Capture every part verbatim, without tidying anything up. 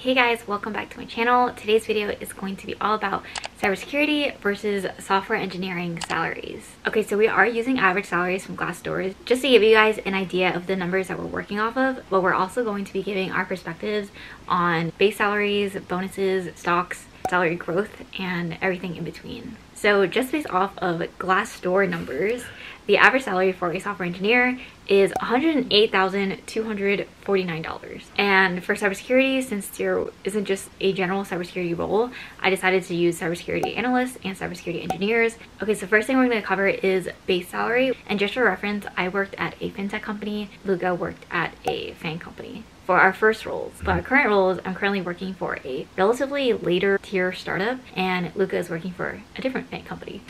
Hey guys, welcome back to my channel. Today's video is going to be all about cybersecurity versus software engineering salaries. Okay, so we are using average salaries from Glassdoor just to give you guys an idea of the numbers that we're working off of, but we're also going to be giving our perspectives on base salaries, bonuses, stocks, salary growth, and everything in between. So just based off of Glassdoor numbers, the average salary for a software engineer is one hundred eight thousand two hundred forty-nine dollars. And for cybersecurity, since there isn't just a general cybersecurity role, I decided to use cybersecurity analysts and cybersecurity engineers. Okay, so first thing we're gonna cover is base salary. And just for reference, I worked at a fintech company, Luca worked at a FANG company for our first roles. But our current roles, I'm currently working for a relatively later tier startup, and Luca is working for a different FANG company.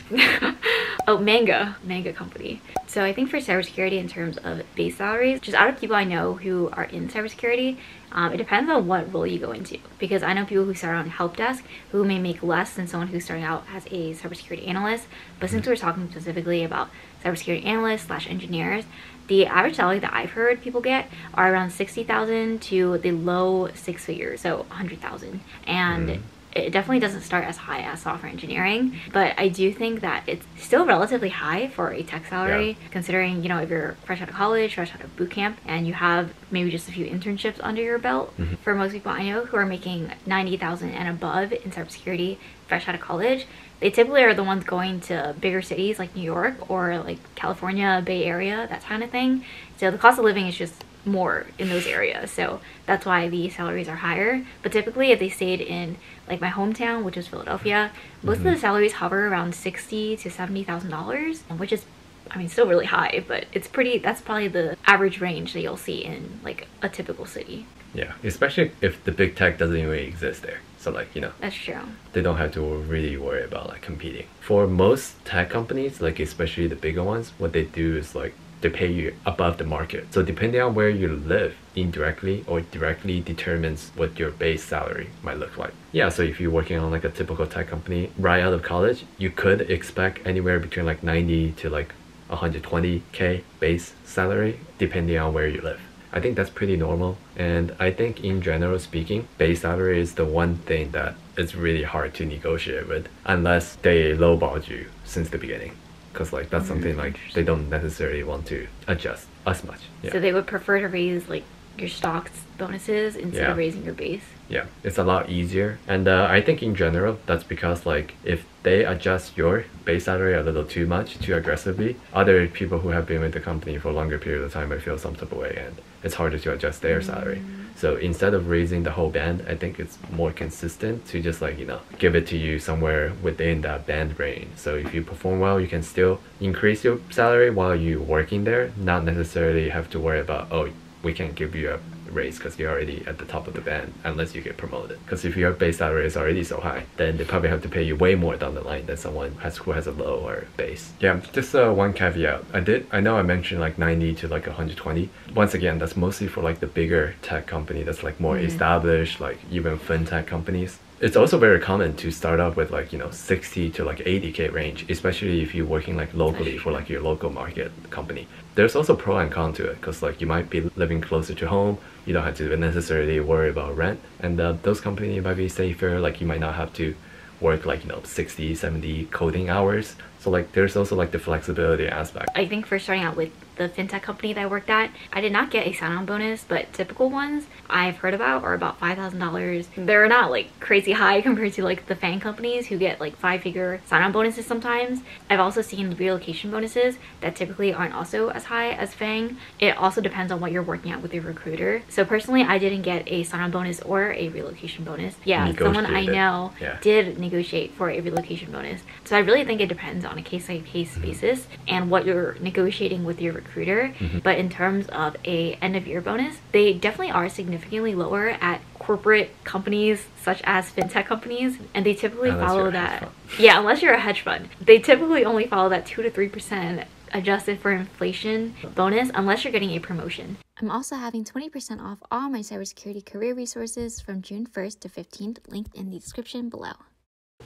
Oh, manga, manga company. So I think for cybersecurity in terms of base salaries, just out of people I know who are in cybersecurity, um, it depends on what role you go into. Because I know people who start on help desk who may make less than someone who's starting out as a cybersecurity analyst. But since we're talking specifically about cybersecurity analysts slash engineers, the average salary that I've heard people get are around sixty thousand to the low six figures, so one hundred thousand. And mm. It definitely doesn't start as high as software engineering, but I do think that it's still relatively high for a tech salary, yeah. Considering, you know, if you're fresh out of college, fresh out of boot camp, and you have maybe just a few internships under your belt. Mm-hmm. For most people I know who are making ninety thousand and above in cybersecurity fresh out of college, they typically are the ones going to bigger cities like New York or like California, Bay Area, that kind of thing. So the cost of living is just more in those areas, so that's why the salaries are higher. But typically if they stayed in like my hometown, which is Philadelphia, most mm-hmm. of the salaries hover around sixty to seventy thousand dollars, which is, I mean, still really high, but it's pretty, that's probably the average range that you'll see in like a typical city. Yeah, especially if the big tech doesn't even really exist there, so like, you know, that's true, they don't have to really worry about like competing. For most tech companies, like especially the bigger ones, what they do is like they pay you above the market. So depending on where you live, indirectly or directly determines what your base salary might look like. Yeah, so if you're working on like a typical tech company right out of college, you could expect anywhere between like ninety to like one hundred twenty K base salary, depending on where you live. I think that's pretty normal. And I think in general speaking, base salary is the one thing that is really hard to negotiate with unless they lowballed you since the beginning. Because like that's something like they don't necessarily want to adjust as much. Yeah. So they would prefer to raise like your stocks bonuses instead yeah. of raising your base. Yeah, it's a lot easier. And uh, I think in general that's because like if they adjust your base salary a little too much, too aggressively, other people who have been with the company for a longer period of time might feel some type of way, and it's harder to adjust their mm-hmm. salary. So instead of raising the whole band, I think it's more consistent to just like, you know, give it to you somewhere within that band range. So if you perform well, you can still increase your salary while you're working there, not necessarily have to worry about, oh, we can't give you a raise because you're already at the top of the band unless you get promoted. Because if your base salary is already so high, then they probably have to pay you way more down the line than someone has, who has a lower base. Yeah, just uh, one caveat. I did, I know I mentioned like ninety to like one hundred twenty. Once again, that's mostly for like the bigger tech company that's like more mm-hmm. established, like even fintech companies. It's also very common to start off with like, you know, sixty to like eighty K range, especially if you're working like locally for like your local market company. There's also pro and con to it, because like you might be living closer to home, you don't have to necessarily worry about rent, and uh, those companies might be safer, like you might not have to work like, you know, sixty, seventy coding hours. So like there's also like the flexibility aspect. I think for starting out with the fintech company that I worked at, I did not get a sign-on bonus, but typical ones I've heard about are about five thousand dollars. They're not like crazy high compared to like the FANG companies who get like five-figure sign-on bonuses sometimes. I've also seen relocation bonuses that typically aren't also as high as FANG. It also depends on what you're working at with your recruiter. So personally, I didn't get a sign-on bonus or a relocation bonus. Yeah, someone I know yeah. did negotiate for a relocation bonus. So I really think it depends on a case-by-case mm-hmm. basis and what you're negotiating with your recruiter. recruiter mm-hmm. But in terms of a end of year bonus, they definitely are significantly lower at corporate companies such as fintech companies, and they typically unless follow that yeah unless you're a hedge fund, they typically only follow that two to three percent adjusted for inflation bonus unless you're getting a promotion. I'm also having twenty percent off all my cybersecurity career resources from June first to fifteenth, linked in the description below.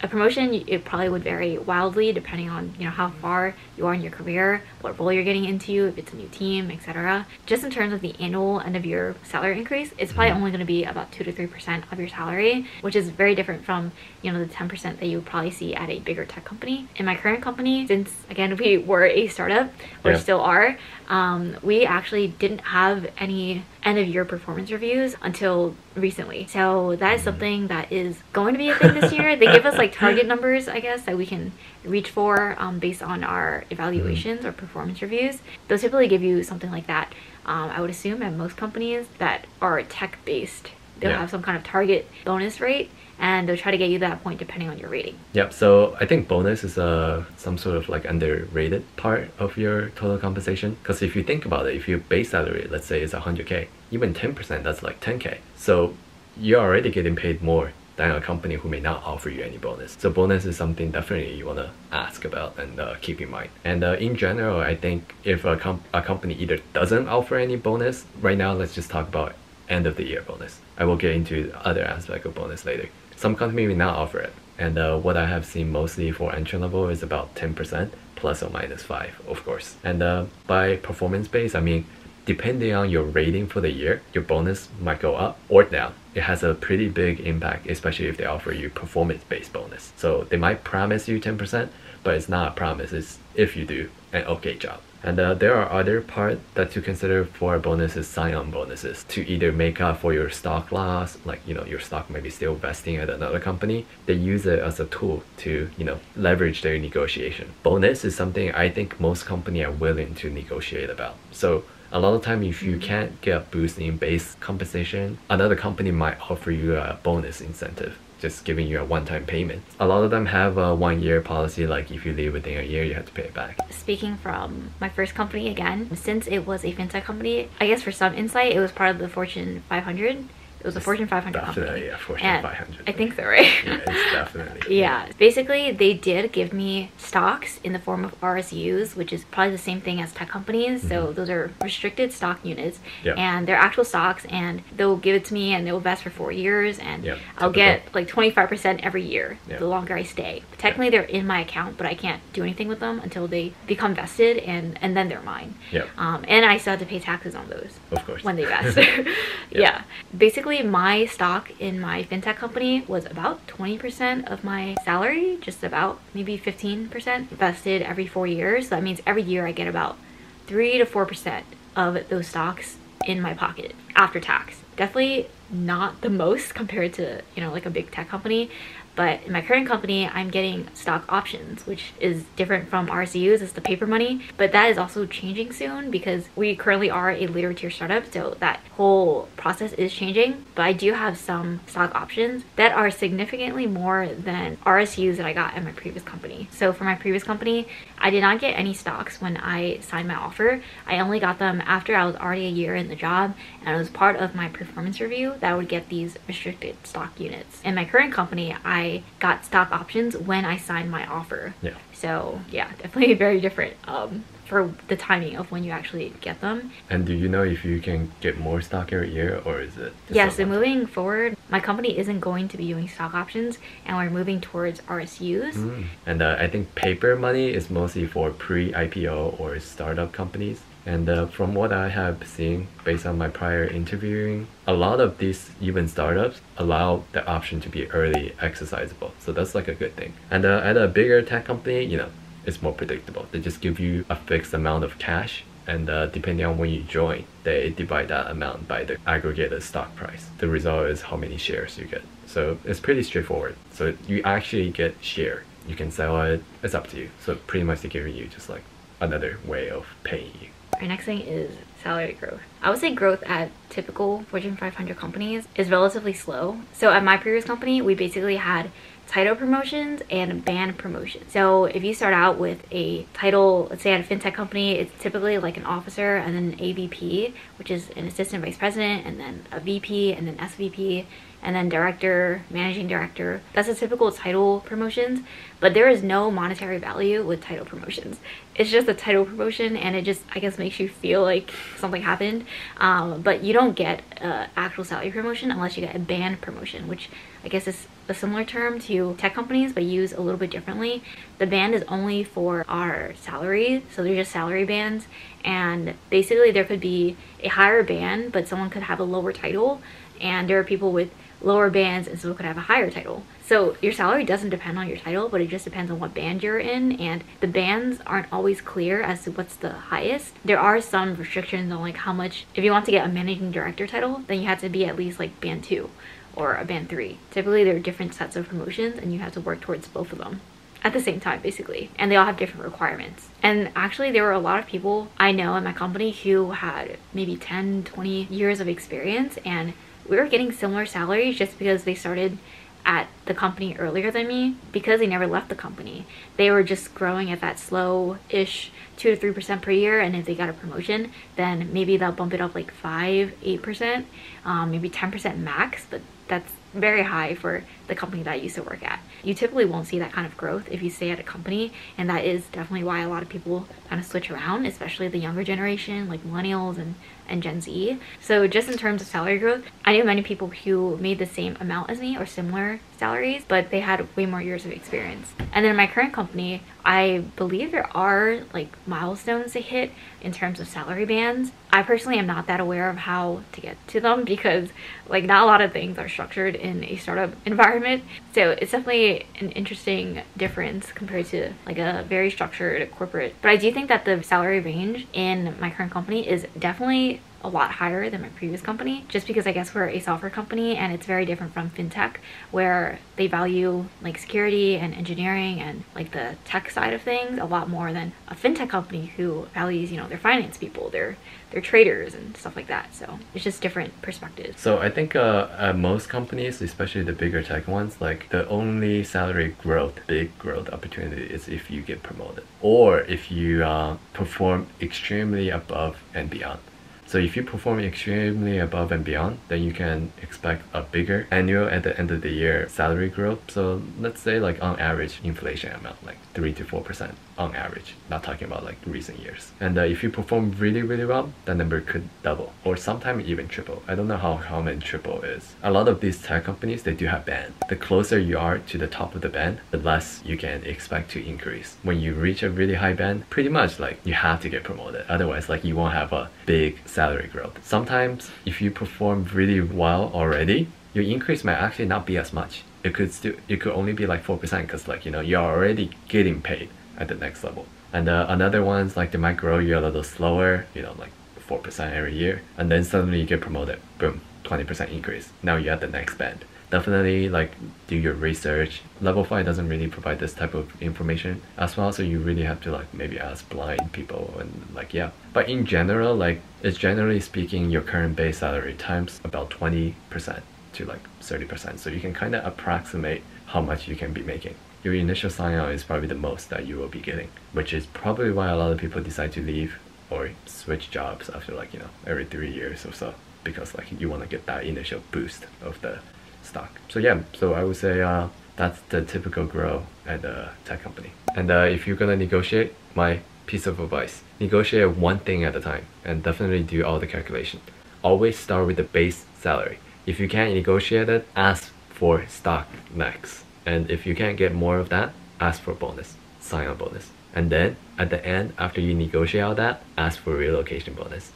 A promotion, it probably would vary wildly depending on, you know, how far you are in your career, what role you're getting into, if it's a new team, et cetera. Just in terms of the annual end of year salary increase, it's probably only going to be about two to three percent of your salary, which is very different from, you know, the ten percent that you would probably see at a bigger tech company. In my current company, since, again, we were a startup, or yeah. still are, um, we actually didn't have any end of year performance reviews until recently. So that is something that is going to be a thing this year. They give us like target numbers, I guess, that we can reach for um, based on our evaluations or performance reviews. They'll typically give you something like that, um, I would assume, at most companies that are tech-based. They'll yeah. have some kind of target bonus rate, and they'll try to get you that point depending on your rating. Yep, so I think bonus is uh, some sort of like underrated part of your total compensation. Because if you think about it, if your base salary, let's say, is one hundred K, even ten percent, that's like ten K. So you're already getting paid more than a company who may not offer you any bonus. So bonus is something definitely you want to ask about and uh, keep in mind. And uh, in general, I think if a, comp a company either doesn't offer any bonus, right now let's just talk about end of the year bonus. I will get into other aspects of bonus later. Some companies may not offer it. And uh, what I have seen mostly for entry level is about ten percent plus or minus five, of course. And uh, by performance base, I mean, depending on your rating for the year, your bonus might go up or down. It has a pretty big impact, especially if they offer you performance-based bonus. So they might promise you ten percent, but it's not a promise, it's if you do an okay job. And uh, there are other parts that to consider for bonuses, sign-on bonuses, to either make up for your stock loss, like, you know, your stock may be still vesting at another company. They use it as a tool to, you know, leverage their negotiation. Bonus is something I think most companies are willing to negotiate about. So a lot of time, if you can't get a boost in base compensation, another company might offer you a bonus incentive, just giving you a one-time payment. A lot of them have a one-year policy, like if you leave within a year, you have to pay it back. Speaking from my first company again, since it was a fintech company, I guess for some insight, it was part of the Fortune five hundred. It was a Fortune five hundred definitely, company. Yeah, Fortune and five hundred. I think so, right? Yeah, it's definitely. Yeah. Basically, they did give me stocks in the form of R S Us, which is probably the same thing as tech companies. Mm-hmm. So those are restricted stock units, yep. and they're actual stocks, and they'll give it to me, and they'll vest for four years, and yep. I'll get like twenty-five percent every year, yep. the longer I stay. But technically, yep. they're in my account, but I can't do anything with them until they become vested, and, and then they're mine. Yep. Um, and I still have to pay taxes on those. Of course. When they vest. yep. Yeah. Basically, my stock in my fintech company was about twenty percent of my salary, just about maybe fifteen percent vested every four years. So that means every year I get about three to four percent of those stocks in my pocket after tax. Definitely not the most compared to, you know, like a big tech company. But in my current company, I'm getting stock options, which is different from R S Us. It's the paper money. But that is also changing soon because we currently are a later tier startup. So that whole process is changing. But I do have some stock options that are significantly more than R S Us that I got at my previous company. So for my previous company, I did not get any stocks when I signed my offer. I only got them after I was already a year in the job. And it was part of my performance review that I would get these restricted stock units. In my current company, I I got stock options when I signed my offer. Yeah. So yeah, definitely very different um, for the timing of when you actually get them. And do you know if you can get more stock every year or is it? Yeah, so moving forward, my company isn't going to be doing stock options and we're moving towards R S Us. Mm. And uh, I think paper money is mostly for pre-I P O or startup companies. And uh, from what I have seen, based on my prior interviewing, a lot of these even startups allow the option to be early exercisable. So that's like a good thing. And uh, at a bigger tech company, you know, it's more predictable. They just give you a fixed amount of cash. And uh, depending on when you join, they divide that amount by the aggregated stock price. The result is how many shares you get. So it's pretty straightforward. So you actually get share. You can sell it. It's up to you. So pretty much they're giving you just like another way of paying you. Our next thing is salary growth. I would say growth at typical Fortune five hundred companies is relatively slow. So at my previous company, we basically had title promotions and band promotions. So if you start out with a title, let's say at a fintech company, it's typically like an officer and then an A V P, which is an assistant vice president, and then a V P and then S V P. and then director, managing director. That's a typical title promotions, but there is no monetary value with title promotions. It's just a title promotion, and it just, I guess, makes you feel like something happened. Um, but you don't get uh, actual salary promotion unless you get a band promotion, which I guess is a similar term to tech companies, but used a little bit differently. The band is only for our salary, so they're just salary bands. And basically there could be a higher band, but someone could have a lower title, and there are people with lower bands and someone could have a higher title. So your salary doesn't depend on your title, but it just depends on what band you're in, and the bands aren't always clear as to what's the highest. There are some restrictions on like how much. If you want to get a managing director title, then you have to be at least like band two or a band three. Typically there are different sets of promotions, and you have to work towards both of them at the same time basically, and they all have different requirements. And actually there were a lot of people I know in my company who had maybe ten, twenty years of experience, and we were getting similar salaries just because they started at the company earlier than me, because they never left the company. They were just growing at that slow-ish two to three percent per year, and if they got a promotion, then maybe they'll bump it up like five, eight percent, um, maybe ten percent max. But that's very high for the company that I used to work at. You typically won't see that kind of growth if you stay at a company, and that is definitely why a lot of people kind of switch around, especially the younger generation, like millennials and, and Gen Z. So just in terms of salary growth, I knew many people who made the same amount as me or similar salaries, but they had way more years of experience. And then in my current company, I believe there are like milestones to hit in terms of salary bands. I personally am not that aware of how to get to them, because like not a lot of things are structured in a startup environment. So it's definitely an interesting difference compared to like a very structured corporate. But I do think that the salary range in my current company is definitely a lot higher than my previous company, just because I guess we're a software company, and it's very different from fintech, where they value like security and engineering and like the tech side of things a lot more than a fintech company who values, you know, their finance people, their their traders and stuff like that. So it's just different perspectives. So I think uh, at most companies, especially the bigger tech ones, like the only salary growth, big growth opportunity is if you get promoted or if you uh, perform extremely above and beyond. So if you perform extremely above and beyond, then you can expect a bigger annual at the end of the year salary growth. So let's say like on average inflation amount, like three to four percent on average, not talking about like recent years. And uh, if you perform really, really well, that number could double or sometimes even triple. I don't know how common triple is. A lot of these tech companies, they do have band. The closer you are to the top of the band, the less you can expect to increase. When you reach a really high band, pretty much like you have to get promoted. Otherwise, like you won't have a big salary salary growth. Sometimes if you perform really well already, your increase might actually not be as much. It could still, it could only be like four percent because like, you know, you're already getting paid at the next level. And uh, another one's like they might grow you a little slower, you know, like four percent every year, and then suddenly you get promoted, boom, twenty percent increase. Now you're at the next band. Definitely like do your research. Level five doesn't really provide this type of information as well, so you really have to like maybe ask blind people and like, yeah. But in general, like it's generally speaking your current base salary times about twenty percent to like thirty percent, so you can kind of approximate how much you can be making. Your initial sign out is probably the most that you will be getting, which is probably why a lot of people decide to leave or switch jobs after like, you know, every three years or so, because like you want to get that initial boost of the stock. So yeah, so I would say uh, that's the typical growth at a tech company. And uh, if you're gonna negotiate, my piece of advice, negotiate one thing at a time, and definitely do all the calculation. Always start with the base salary. If you can't negotiate it, ask for stock max, and if you can't get more of that, ask for bonus, sign-on bonus, and then at the end, after you negotiate all that, ask for relocation bonus.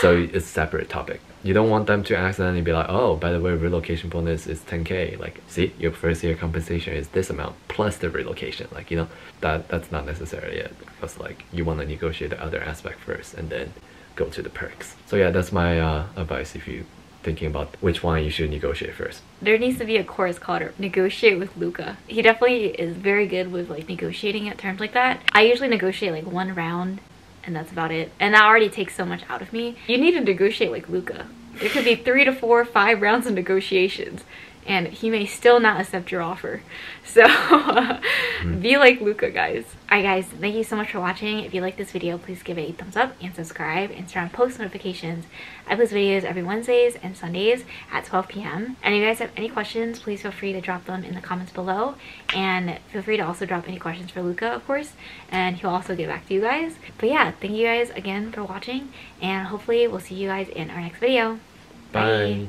So it's a separate topic. You don't want them to accidentally be like, oh, by the way, relocation bonus is ten K. Like, see, your first year compensation is this amount plus the relocation. Like, you know, that that's not necessarily it, because like you want to negotiate the other aspect first and then go to the perks. So yeah, that's my uh, advice if you thinking about which one you should negotiate first. There needs to be a course called Negotiate with Luca. He definitely is very good with like negotiating at terms like that. I usually negotiate like one round and that's about it, and that already takes so much out of me. You need to negotiate like Luca. There could be three to four, five rounds of negotiations. and he may still not accept your offer. So mm. Be like Luca, guys. Alright guys, thank you so much for watching. If you like this video, please give it a thumbs up and subscribe and turn on post notifications. I post videos every Wednesdays and Sundays at twelve p m And if you guys have any questions, please feel free to drop them in the comments below, and feel free to also drop any questions for Luca, of course, and he'll also get back to you guys. But yeah, thank you guys again for watching, and hopefully we'll see you guys in our next video. Bye, bye.